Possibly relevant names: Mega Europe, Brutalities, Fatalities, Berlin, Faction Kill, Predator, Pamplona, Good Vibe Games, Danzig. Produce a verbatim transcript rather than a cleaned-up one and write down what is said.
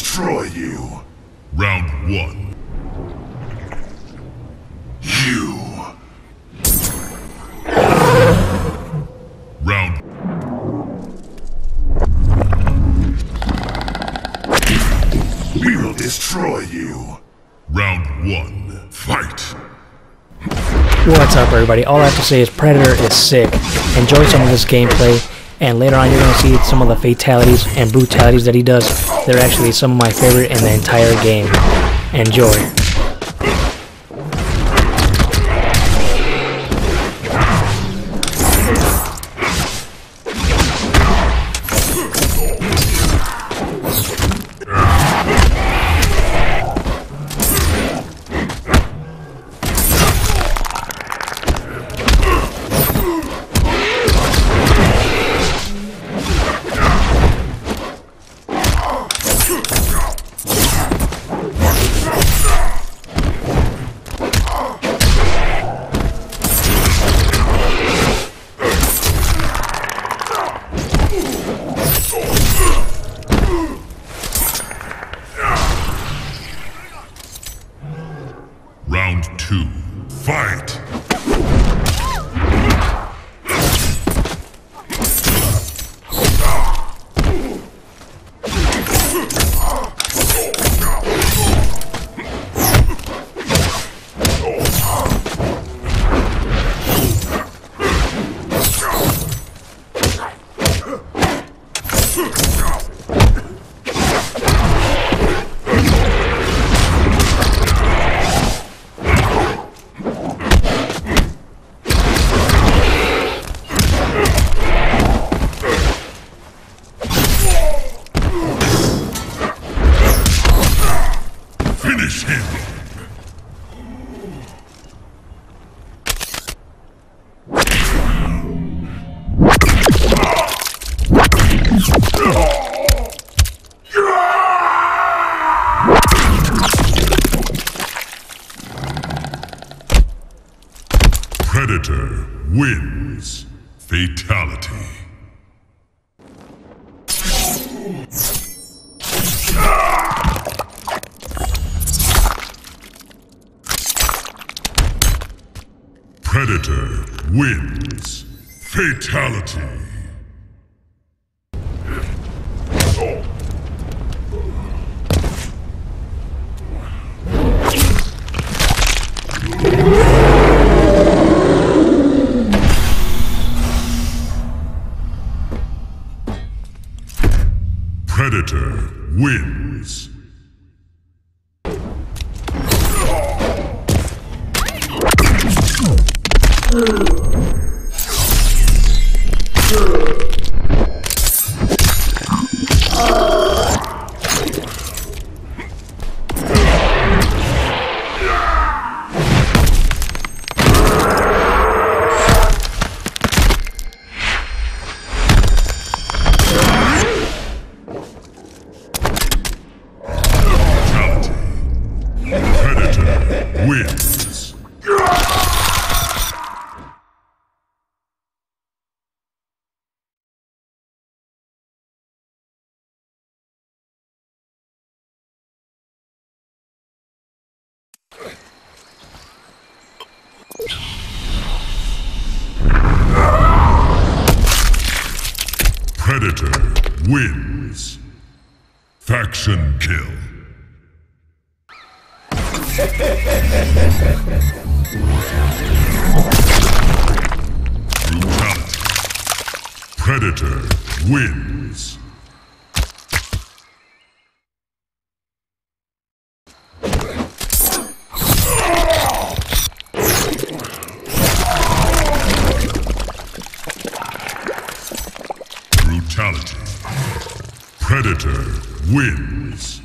destroy you. Round one. You. Round. We will destroy you. Round one. Fight. What's up, everybody? All I have to say is Predator is sick. Enjoy some of this gameplay. And later on you're going to see some of the fatalities and brutalities that he does. They're actually some of my favorite in the entire game. Enjoy. Predator wins. Fatality. Predator wins. Fatality. Predator wins. Wins. Predator wins. Faction kill. Brutality. Predator wins. Brutality. Predator wins.